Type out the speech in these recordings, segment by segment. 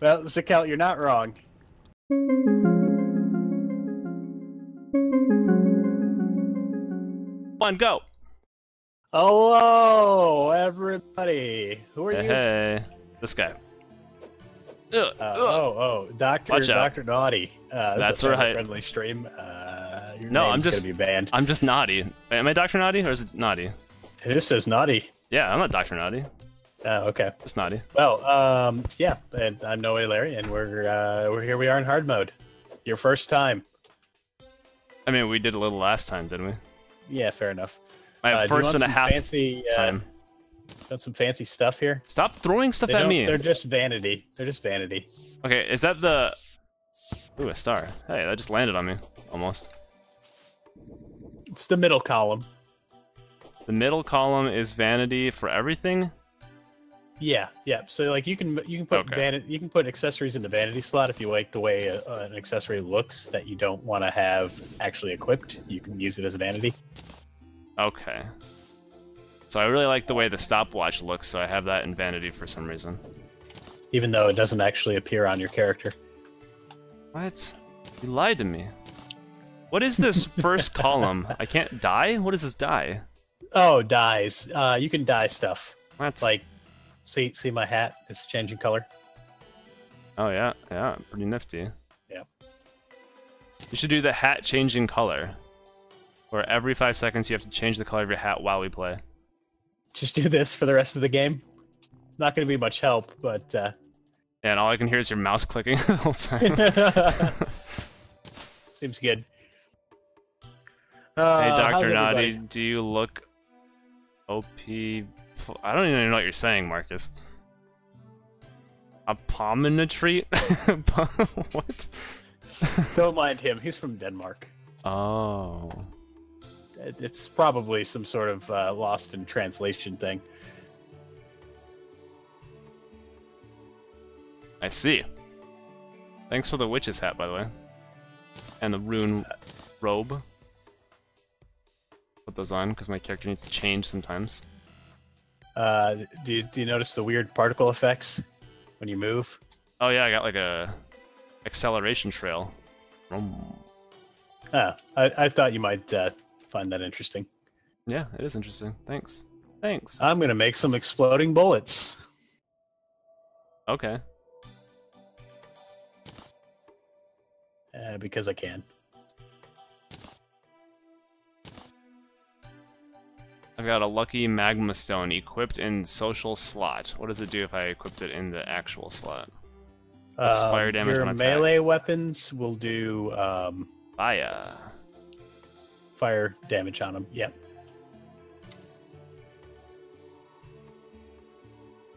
Well, Zakel, you're not wrong. One, go. Hello, everybody. Who are you? Hey, this guy. Dr. Naughty. That's right. Friendly stream. No, I'm just gonna be banned. I'm just Naughty. Wait, am I Dr. Naughty or is it Naughty? It just says Naughty. Yeah, I'm not Dr. Naughty. Oh, okay. Just Naughty. Well, yeah, and I'm No Way Larry, and we are in hard mode. Your first time. I mean, we did a little last time, didn't we? Yeah, fair enough. My first and a half fancy, time. Got some fancy stuff here. Stop throwing stuff at me. They're just vanity. They're just vanity. Okay, is that the... Ooh, a star. Hey, that just landed on me. Almost. It's the middle column. The middle column is vanity for everything? Yeah, yeah. So like you can put you can put accessories in the vanity slot if you like the way an accessory looks that you don't want to have actually equipped. You can use it as a vanity. Okay. So I really like the way the stopwatch looks, so I have that in vanity for some reason. Even though it doesn't actually appear on your character. What? You lied to me. What is this first column? I can't die? What is this die? Oh, dyes. You can dye stuff. That's like. See my hat? It's changing color. Oh, yeah. Yeah, pretty nifty. Yeah. You should do the hat changing color. Where every 5 seconds you have to change the color of your hat while we play. Just do this for the rest of the game. Not going to be much help, but... Yeah, and all I can hear is your mouse clicking the whole time. Seems good. Hey, Dr. Naughty, do you look OP... I don't even know what you're saying, Marcus. Apominotree? What? Don't mind him. He's from Denmark. Oh. It's probably some sort of lost in translation thing. I see. Thanks for the witch's hat, by the way. And the rune robe. Put those on, because my character needs to change sometimes. Do you notice the weird particle effects when you move? Oh yeah, I got like a acceleration trail. I thought you might find that interesting. Yeah, it is interesting. Thanks. Thanks. I'm gonna make some exploding bullets. Okay. Because I can. I've got a lucky magma stone equipped in social slot. What does it do if I equipped it in the actual slot? It's fire damage on attack. Your melee weapons will do fire damage on them. Yep.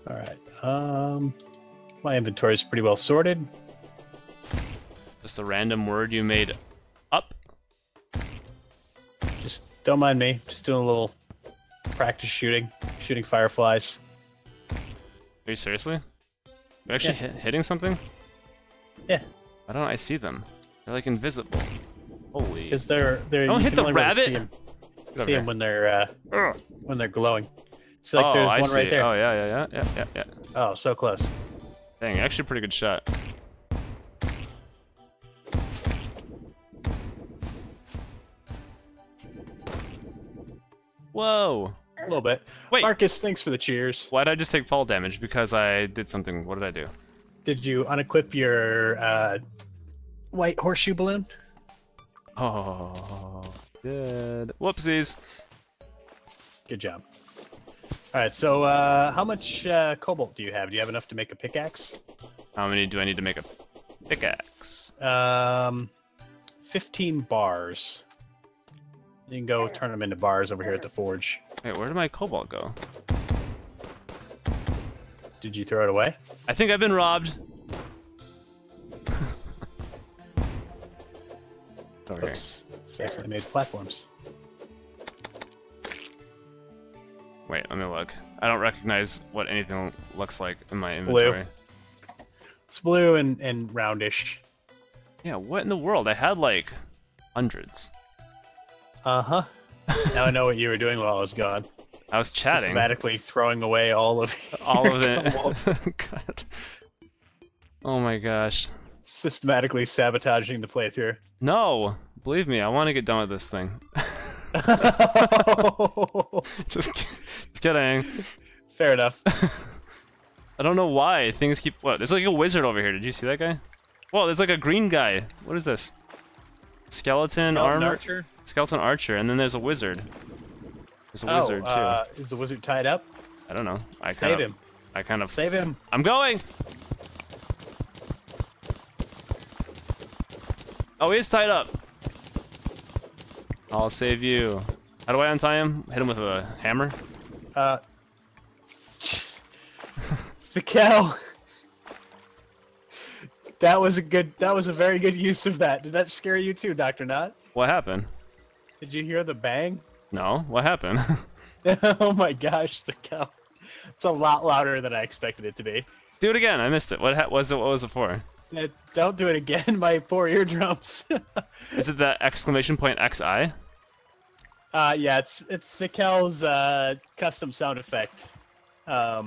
All right. My inventory is pretty well sorted. Just a random word you made up. Just don't mind me. Just doing a little. Practice shooting fireflies. Are you seriously? You're actually hitting something? Yeah. I don't know, I see them. They're like invisible. Holy. Because they're don't hit the rabbit. Really see them when they're glowing. So like there's one right there. Oh yeah. Oh, so close. Dang, actually pretty good shot. Whoa. A little bit. Wait. Marcus, thanks for the cheers. Why did I just take fall damage? Because I did something. What did I do? Did you unequip your white horseshoe balloon? Oh, good. Whoopsies. Good job. All right, so how much cobalt do you have? Do you have enough to make a pickaxe? How many do I need to make a pickaxe? 15 bars. You can go turn them into bars over here at the forge. Wait, where did my cobalt go? Did you throw it away? I think I've been robbed. Okay. Oops. I made platforms. Wait, let me look. I don't recognize what anything looks like in my inventory. Blue. It's blue and roundish. Yeah, what in the world? I had like hundreds. Uh-huh. Now I know what you were doing while I was gone. I was chatting. Systematically throwing away all of it. God. Oh my gosh. Systematically sabotaging the playthrough. No, believe me, I want to get done with this thing. Just kidding. Fair enough. I don't know why things keep. What? There's like a wizard over here. Did you see that guy? Whoa, there's like a green guy. What is this? Skeleton armor. Archer? Skeleton archer, and then there's a wizard. There's a wizard too. Is the wizard tied up? I don't know. I kind of save him. I'm going. Oh, he is tied up. I'll save you. How do I untie him? Hit him with a hammer? It's the cow. That was a good, that was a very good use of that. Did that scare you too, Dr. Nought? What happened? Did you hear the bang? No, what happened? Oh my gosh, the cow. It's a lot louder than I expected it to be. Do it again, I missed it. What was it for? Don't do it again, my poor eardrums. Is it that exclamation point XI? Yeah, it's Sikel's custom sound effect. Yeah,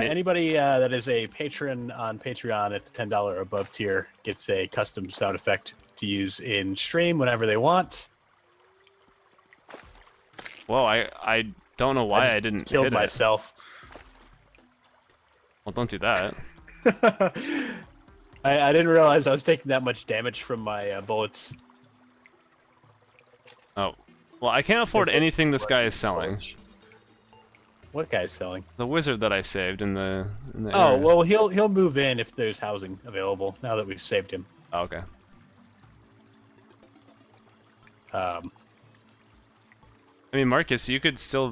anybody that is a patron on Patreon at the $10 or above tier gets a custom sound effect to use in stream whenever they want. Whoa, I don't know why I didn't kill myself. Well, don't do that. I didn't realize I was taking that much damage from my bullets. Oh. Well, I can't afford anything this guy is selling. What guy is selling? The wizard that I saved in the area. Well, he'll move in if there's housing available now that we've saved him. Oh, okay. I mean, Marcus, you could still...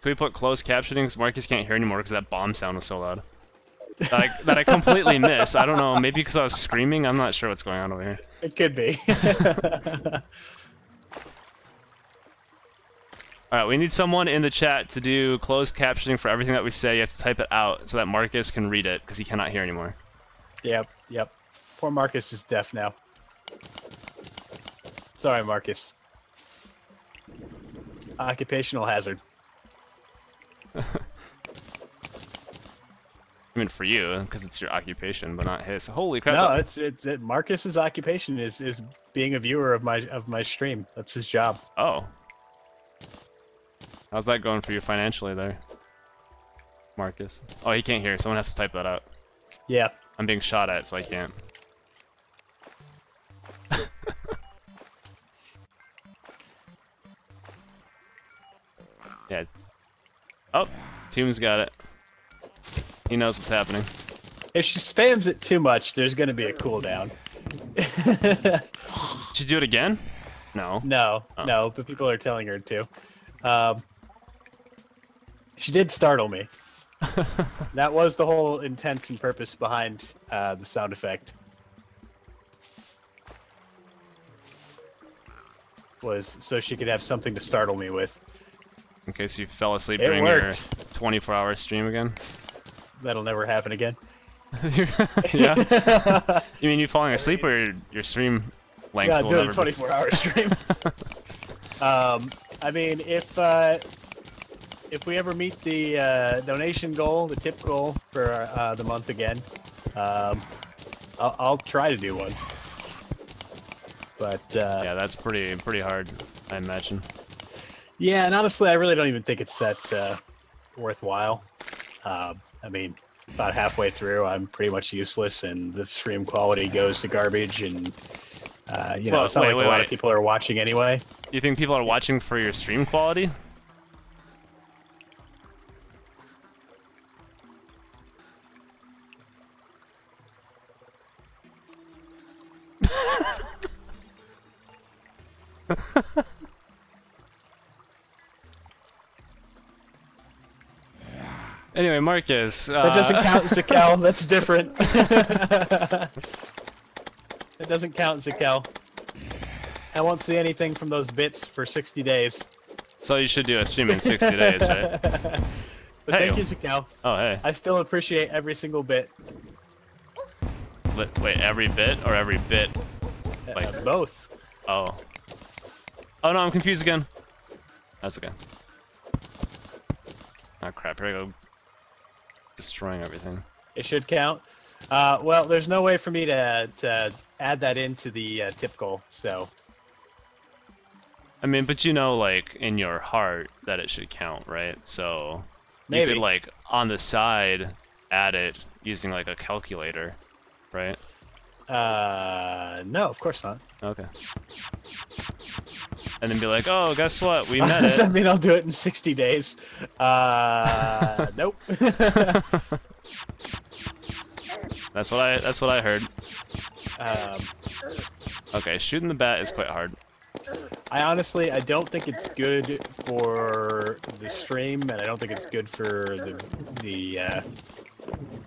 Could we put closed captioning? Because Marcus can't hear anymore because that bomb sound was so loud. That I completely missed. I don't know, maybe because I was screaming? I'm not sure what's going on over here. It could be. Alright, we need someone in the chat to do closed captioning for everything that we say. You have to type it out so that Marcus can read it, because he cannot hear anymore. Yep, yep. Poor Marcus is deaf now. Sorry, Marcus. Occupational hazard. I mean, for you, because it's your occupation, but not his. Holy crap! No, it's Marcus's occupation is being a viewer of my stream. That's his job. Oh, how's that going for you financially, there, Marcus? Oh, he can't hear. Someone has to type that out. Yeah, I'm being shot at, so I can't. Yeah. Oh, Tomb's got it. He knows what's happening. If she spams it too much, there's going to be a cooldown. Did you do it again? No. No, no, but people are telling her to. She did startle me. That was the whole intent and purpose behind the sound effect. Was so she could have something to startle me with. Okay, so you fell asleep during your 24-hour stream again? That'll never happen again. Yeah. You mean you falling asleep or your stream length? Yeah, doing a 24-hour stream. I mean, if we ever meet the donation goal, the tip goal for the month again, I'll try to do one. But yeah, that's pretty hard, I imagine. Yeah, and honestly, I really don't even think it's that worthwhile. I mean, about halfway through, I'm pretty much useless, and the stream quality goes to garbage, and, you know, well, it's not like a lot of people are watching anyway. You think people are watching for your stream quality? Anyway, Marcus. That doesn't count, Zakel. That's different. That doesn't count, Zakel. I won't see anything from those bits for 60 days. So you should do a stream in 60 days, right? But hey. Thank you, Zakel. Oh, hey. I still appreciate every single bit. Wait, every bit or every bit? Like both. Oh. Oh, no, I'm confused again. That's okay. Oh crap, here I go destroying everything. It should count. Well, there's no way for me to add that into the tip goal, so... I mean, but you know, like, in your heart that it should count, right? So... Maybe. You could, like, on the side, add it using, like, a calculator, right? No, of course not. Okay. And then be like, oh, guess what? We met it. Does that mean I'll do it in 60 days? Nope. That's what I heard. Okay, shooting the bat is quite hard. I honestly don't think it's good for the stream, and I don't think it's good for the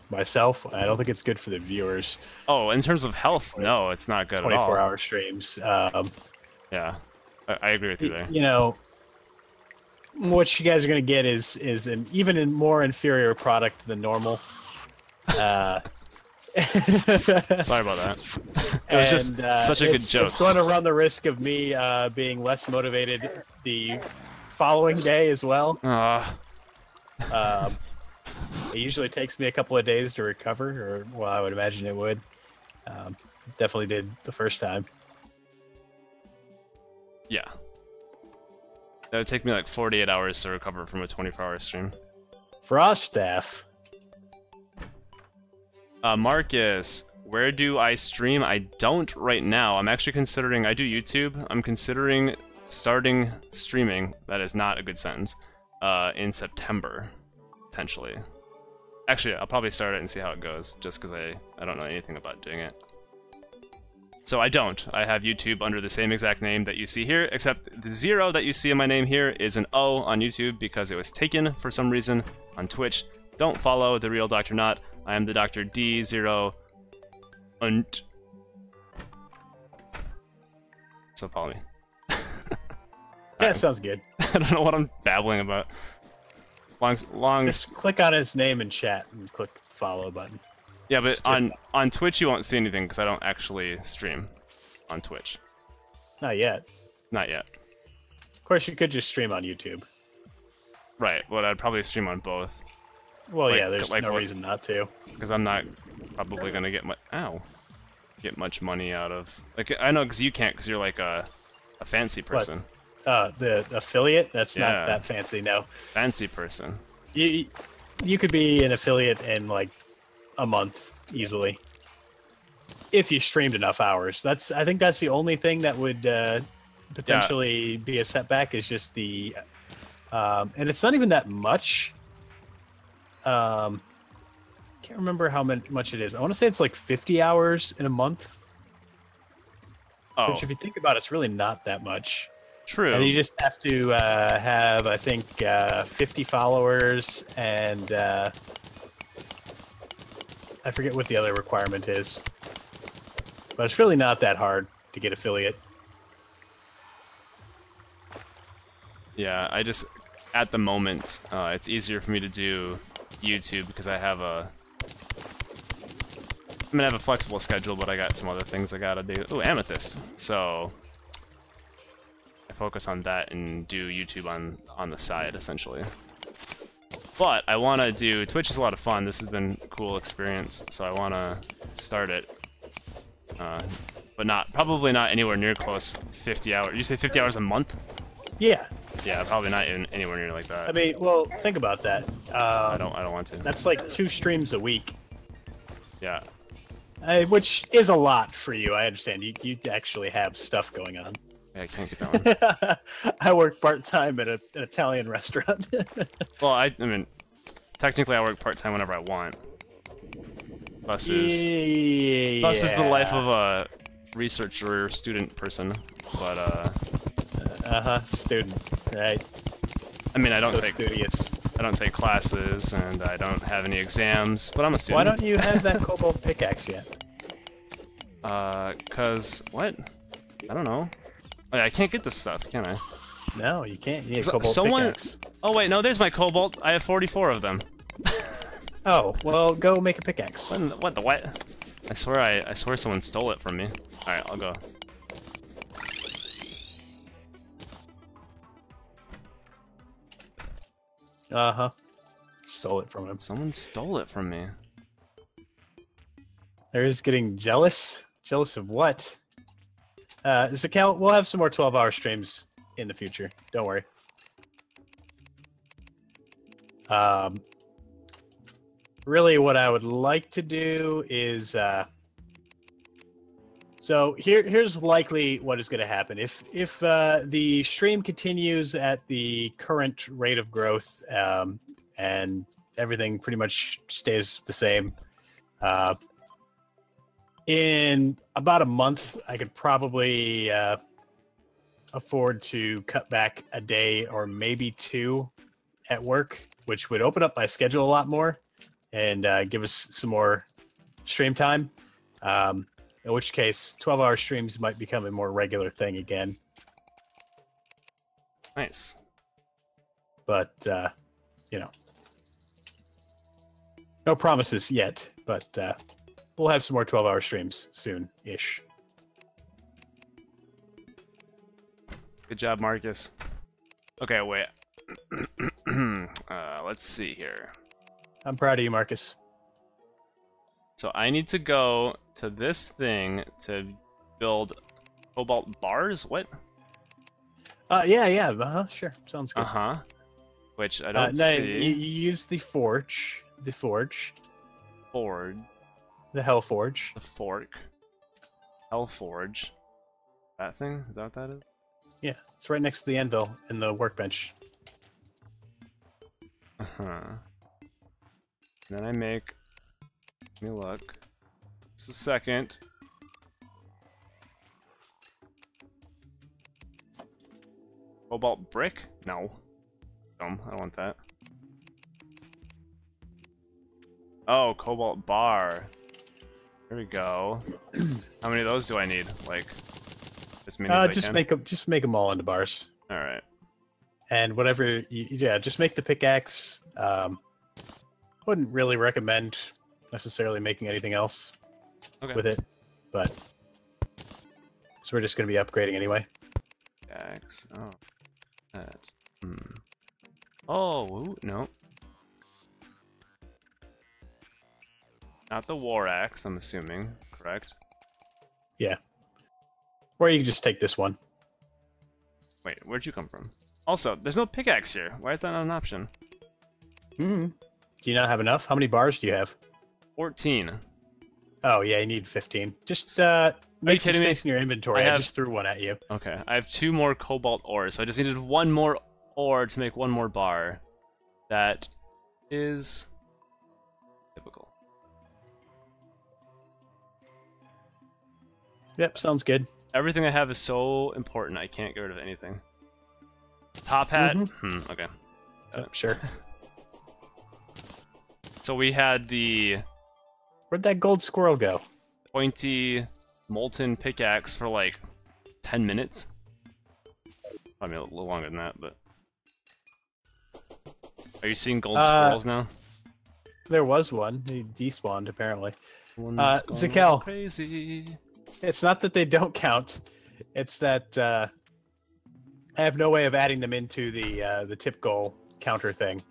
myself. I don't think it's good for the viewers. Oh, in terms of health, no, it's not good at all. 24-hour streams. Yeah, I agree with you there. You know, what you guys are gonna get is an even more inferior product than normal. Sorry about that. It was just such a good joke. It's going to run the risk of me being less motivated the following day as well. It usually takes me a couple of days to recover, or well, I would imagine it would. Definitely did the first time. Yeah. That would take me like 48 hours to recover from a 24-hour stream. For us staff. Marcus, where do I stream? I don't right now. I'm actually considering, I do YouTube. I'm considering starting streaming, that is not a good sentence, in September, potentially. Actually, I'll probably start it and see how it goes, just because I don't know anything about doing it. So I don't. I have YouTube under the same exact name that you see here, except the 0 that you see in my name here is an O on YouTube because it was taken for some reason on Twitch. Don't follow the real Dr. Nought. I am the Dr. D0 Unt. So follow me. Yeah, sounds good. I don't know what I'm babbling about. Just click on his name in chat and click the follow button. Yeah, but on Twitch you won't see anything because I don't actually stream on Twitch. Not yet. Not yet. Of course, you could just stream on YouTube. Right, well, I'd probably stream on both. Well, like, yeah, there's like, no reason not to. Because I'm not probably gonna get much money out of. Like I know, because you can't, because you're like a fancy person. But, the affiliate? That's not that fancy, no. Fancy person. You could be an affiliate in like a month easily, if you streamed enough hours. I think that's the only thing that would potentially be a setback is just the, and it's not even that much. Can't remember how much it is. I want to say it's like 50 hours in a month. Oh. Which, if you think about it, it's really not that much. True. And you just have to have, I think, 50 followers, and I forget what the other requirement is. But it's really not that hard to get affiliate. Yeah, I just, at the moment, it's easier for me to do YouTube because I have I have a flexible schedule, but I got some other things I gotta do. Ooh, amethyst. So I focus on that and do YouTube on the side essentially. But I wanna do Twitch is a lot of fun. This has been a cool experience, so I wanna start it. But probably not anywhere near close 50 hours. You say 50 hours a month? Yeah. Yeah, probably not even anywhere near like that. I mean, well, think about that. I don't want to. That's like 2 streams a week. Yeah. Which is a lot for you, I understand. You actually have stuff going on. Yeah, I can't get that one. I work part-time at an Italian restaurant. Well, I mean, technically I work part-time whenever I want. Thus is the life of a researcher, student person, but... Student, right? I mean, I don't take classes, and I don't have any exams, but I'm a student. Why don't you have that cobalt pickaxe yet? Cause what? I don't know. Wait, I can't get this stuff, can I? No, you can't. You need a cobalt pickaxe. Oh wait, no, there's my cobalt. I have 44 of them. Oh, well, go make a pickaxe. What? I swear someone stole it from me. All right, I'll go. stole it from him. Someone stole it from me. There's getting jealous. Jealous of what? This account, we'll have some more 12-hour streams in the future. Don't worry. Really what I would like to do is... so here's likely what is going to happen. If the stream continues at the current rate of growth and everything pretty much stays the same, in about a month, I could probably afford to cut back a day or maybe two at work, which would open up my schedule a lot more and give us some more stream time. In which case, 12-hour streams might become a more regular thing again. Nice. But, you know. No promises yet, but we'll have some more 12-hour streams soon-ish. Good job, Marcus. Okay, wait. Let's see here. I'm proud of you, Marcus. So I need to go to this thing to build cobalt bars? What? Yeah, uh-huh, sure. Sounds good. Uh-huh. Which I don't see. You use the forge. The forge. Forge. The hellforge. The fork. Hellforge. That thing? Is that what that is? Yeah, it's right next to the anvil in the workbench. Uh-huh. Then I make... Let me look. Just a second. Cobalt brick? No. Dumb. I don't want that. Oh, cobalt bar. There we go. How many of those do I need? Like, as many as I can? Just make them all into bars. All right. And whatever, yeah, just make the pickaxe. Wouldn't really recommend necessarily making anything else with it, but so we're just going to be upgrading anyway. Pickaxe. Oh, that. Mm. Oh, ooh, no. Not the war axe, I'm assuming, correct? Yeah. Or you can just take this one. Wait, where'd you come from? Also, there's no pickaxe here. Why is that not an option? Mm-hmm. Do you not have enough? How many bars do you have? 14. Oh yeah, you need 15. Just make some space in your inventory. I just threw one at you. Okay, I have 2 more cobalt ores, so I just needed 1 more ore to make 1 more bar. That is typical. Yep, sounds good. Everything I have is so important, I can't get rid of anything. Top hat? Mm-hmm. Okay. Sure. So we had the... Where'd that gold squirrel go? Pointy, molten pickaxe for like 10 minutes. Probably a little longer than that, but... Are you seeing gold squirrels now? There was one. He despawned, apparently. Zakel. Crazy. It's not that they don't count. It's that I have no way of adding them into the tip goal counter thing.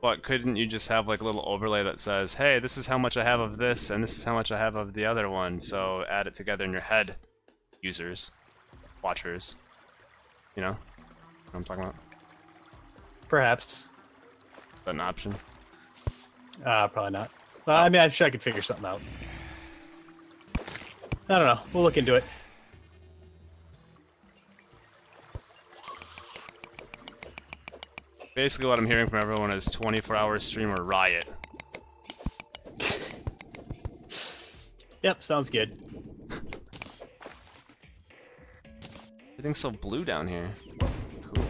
But couldn't you just have like a little overlay that says, hey, this is how much I have of this, and this is how much I have of the other one, so add it together in your head, users, watchers, you know what I'm talking about? Perhaps. Is that an option? Probably not. I mean, I'm sure I could figure something out. I don't know. We'll look into it. Basically, what I'm hearing from everyone is 24-hour stream or riot. Yep, sounds good. Everything's so blue down here. Cool.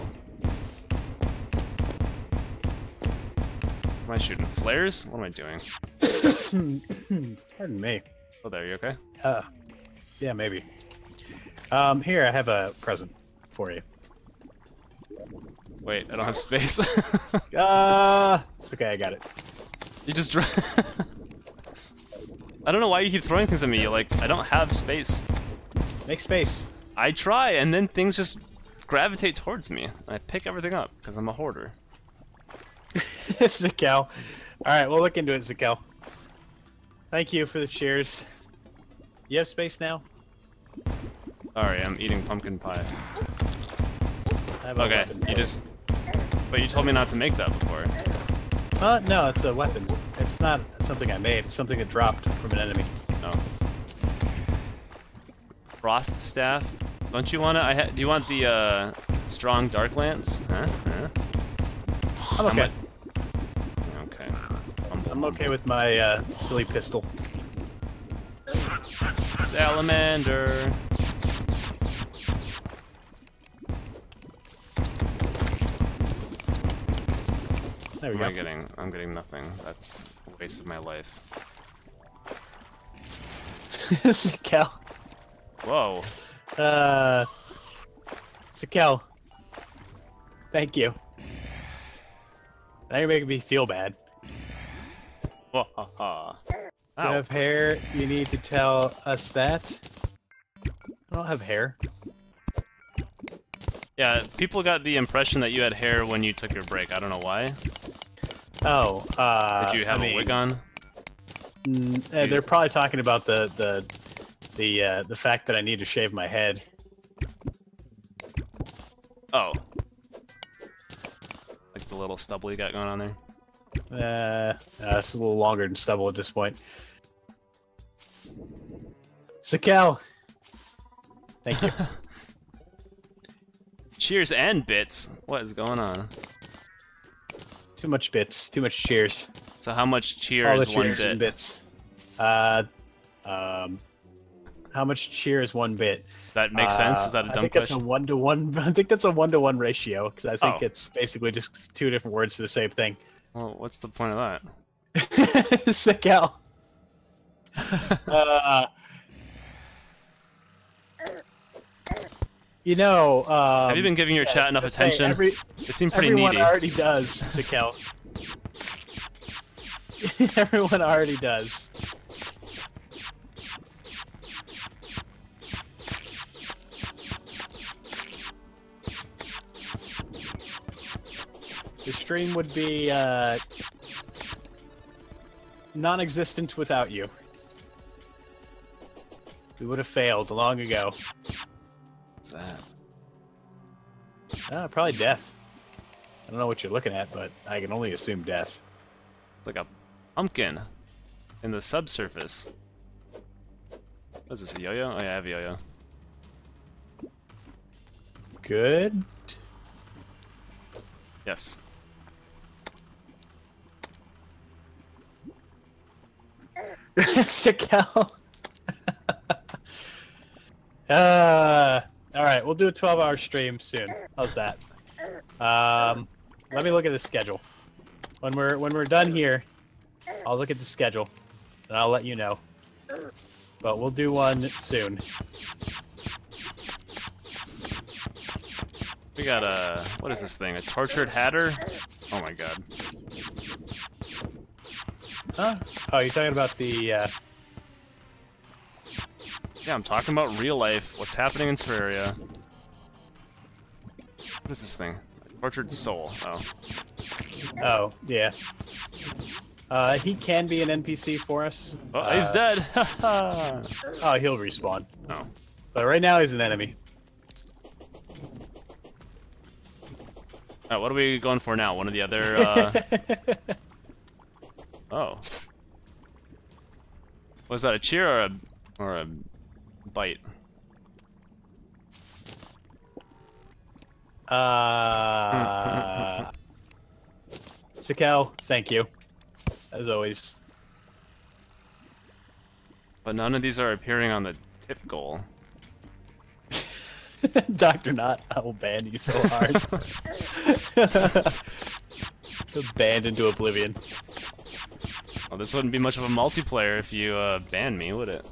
Am I shooting flares? What am I doing? Pardon me. Oh, there, you okay? Yeah, maybe. Here, I have a present for you. Wait, I don't have space. It's okay, I got it. You just dro- I don't know why you keep throwing things at me, like, I don't have space. Make space. I try, and then things just gravitate towards me. I pick everything up, because I'm a hoarder. Zakel. Alright, we'll look into it, Zakel. Thank you for the cheers. You have space now? Sorry, I'm eating pumpkin pie. Okay, you just... But you told me not to make that before. No, it's a weapon. It's not something I made. It's something that dropped from an enemy. No. Frost staff? Don't you wanna... do you want the, strong dark lance? Huh? I'm okay. I'm okay with my, silly pistol. Salamander! There we go. I'm getting nothing. That's a waste of my life. Zakel. Whoa. Zakel. Thank you. Now you're making me feel bad. Wow. You have hair, you need to tell us that. I don't have hair. Yeah, people got the impression that you had hair when you took your break. I don't know why. Oh, did you have a wig on? They're probably talking about the fact that I need to shave my head. Oh. Like the little stubble you got going on there? It's a little longer than stubble at this point. Zakel! Thank you. Cheers and bits. What is going on? Too much bits. Too much cheers. So how much cheer is one bit? And bits. How much cheer is one bit? That makes sense. Is that a dumb question? I think that's a 1-to-1 ratio because I think it's basically just two different words for the same thing. Well, what's the point of that? Zakel. You know, have you been giving your chat enough attention? They seem pretty needy. Everyone already does, Zakel. Everyone already does. The stream would be non-existent without you. We would have failed long ago. What's that? Probably death. I don't know what you're looking at, but I can only assume death. It's like a pumpkin in the subsurface. What is this, a yo-yo? Oh yeah, I have a yo-yo. Good. Yes. Zakel. Alright, we'll do a 12-hour stream soon. How's that? Let me look at the schedule. When we're done here, I'll look at the schedule and I'll let you know. But we'll do one soon. We got a... What is this thing? A tortured hatter? Oh my god. Huh? Oh, you're talking about the... Yeah, I'm talking about real life, what's happening in Terraria. What is this thing? A tortured soul. Oh. Oh, yeah. He can be an NPC for us. Oh, he's dead! Oh, he'll respawn. Oh. But right now he's an enemy. Right, what are we going for now? One of the other, Oh. Was that a cheer or a bite? Zakel, thank you. As always. But none of these are appearing on the tip goal. Dr. Nought, I will ban you so hard. Banned into oblivion. Well, this wouldn't be much of a multiplayer if you banned me, would it?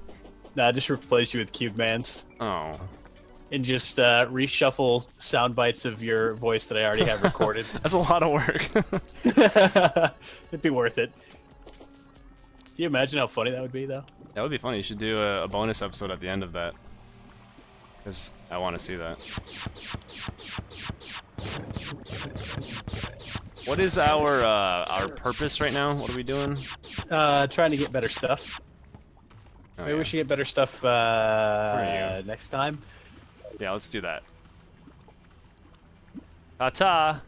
Nah, I'd just replace you with Cubemans. Oh. And just reshuffle sound bites of your voice that I already have recorded. That's a lot of work. It'd be worth it. Can you imagine how funny that would be, though? That would be funny. You should do a bonus episode at the end of that. Because I want to see that. What is our purpose right now? What are we doing? Trying to get better stuff. Oh, maybe we should get better stuff next time. Yeah, let's do that. Ta-ta!